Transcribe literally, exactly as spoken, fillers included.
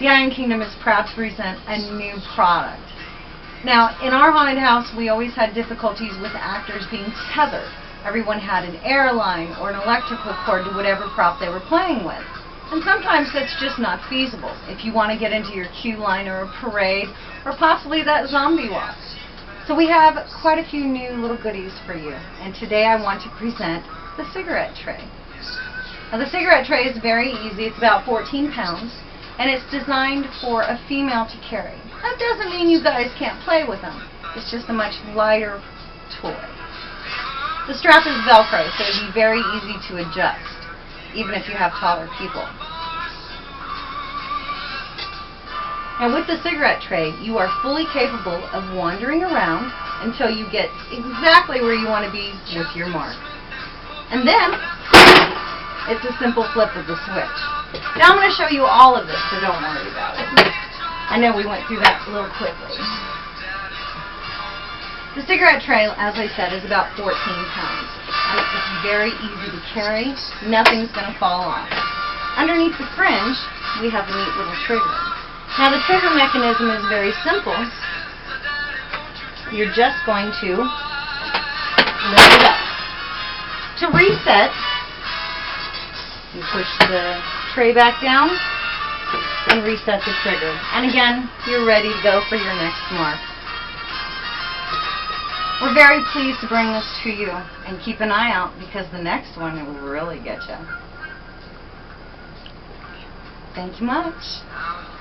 The Iron Kingdom is proud to present a new product. Now, in our haunted house, we always had difficulties with actors being tethered. Everyone had an airline or an electrical cord to whatever prop they were playing with. And sometimes that's just not feasible if you want to get into your queue line or a parade or possibly that zombie walk. So we have quite a few new little goodies for you, and today I want to present the cigarette tray. Now the cigarette tray is very easy. It's about fourteen pounds, and it's designed for a female to carry. That doesn't mean you guys can't play with them. It's just a much lighter toy. The strap is Velcro, so it'd be very easy to adjust, even if you have taller people. Now with the cigarette tray, you are fully capable of wandering around until you get exactly where you want to be with your mark. And then, it's a simple flip of the switch. Now I'm going to show you all of this, so don't worry about it. I know we went through that a little quickly. The cigarette tray, as I said, is about fourteen pounds. And it's very easy to carry. Nothing's going to fall off. Underneath the fringe, we have a neat little trigger. Now the trigger mechanism is very simple. You're just going to lift it up. To reset, you push the tray back down and reset the trigger. And again, you're ready to go for your next mark. We're very pleased to bring this to you, and keep an eye out because the next one will really get you. Thank you much.